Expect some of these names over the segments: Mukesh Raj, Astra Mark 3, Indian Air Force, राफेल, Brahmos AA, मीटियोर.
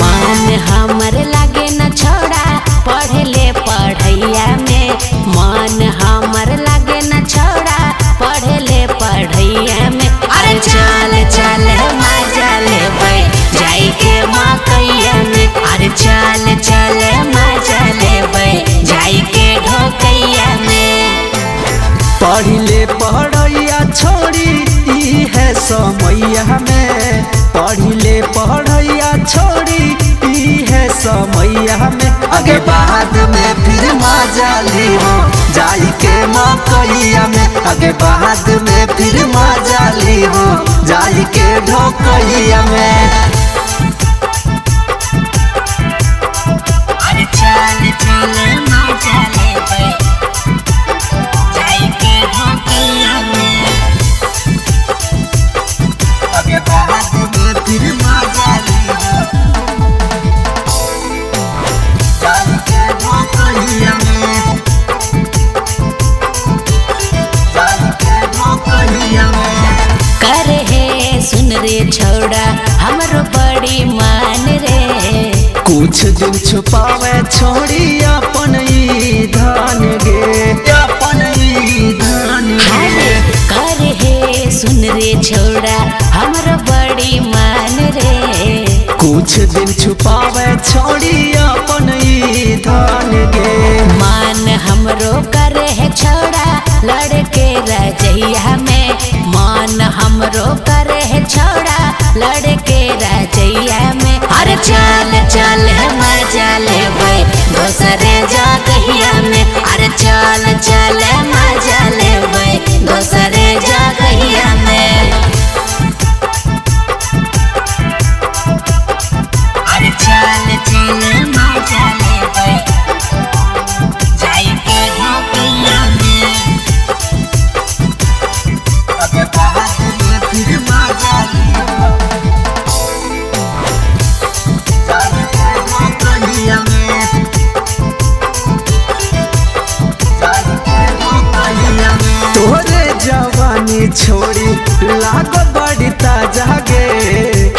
मन हमर लागे न छोड़ा पढ़े ले पढ़ैया में, मन हमर लागे न छोड़ा पढ़े ले पढ़ैया में। अरे चल चल मजा लेबै जाई के मकैया में, अरे चल चल मजा लेबै जाई के ढोकैया में। पढ़े ले पढ़ैया छोड़ी ई है समैया में, पढ़े ले पढ़ैया छोड़ी समैया में। आगे बाद में फिर मजा लिहो जाई के मकैया में, आगे बाद में फिर मजा लिहो जाई के ढोकैया में। अरे चल चल मजा लेबै जाई के ढोकैया में, आगे बाद में फिर मजा लिहो। करे हे सुन रे छोड़ा हमरो बड़ी मान रे, कुछ दिन छुपावे छोड़ी अपन ई धन गे, अपन ई धन गे। करे हे सुन रे छोड़ा हमरो बड़ी मान रे, कुछ दिन छुपावे छोड़ी अपन ई धन गे। मान हमरो करे है छोड़ा लड़के रजैया में, मान हमरो करे है छोड़ा लड़के रजैया में। अरे चल चल मजा लेबै दोसरे जगहिया में, अरे चल चल मजा लेबै दोसरे जगहिया में। छोड़ी लागो बड़ी ताजा गे,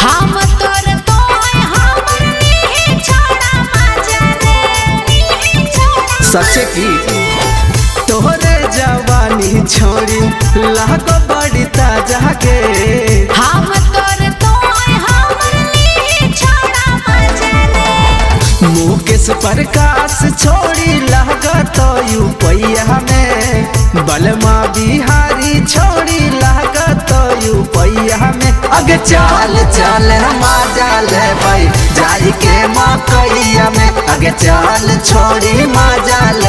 हम तोर तोय हमर नीहे छोड़ा मजा ले छोड़ा सच की। तोरे जवानी छोड़ी लागो बड़ी ताजा गे, हम तोर तोय हमर नीहे छोड़ा मजा ले। मुकेश प्रकाश छोड़ी लागत तो यूपैया में, बलमा बिहारी छोड़ी लागत यूपैया में। अगे चल चल मजा लेबै जाई के मकैया में, अगे चल छोड़ी मजा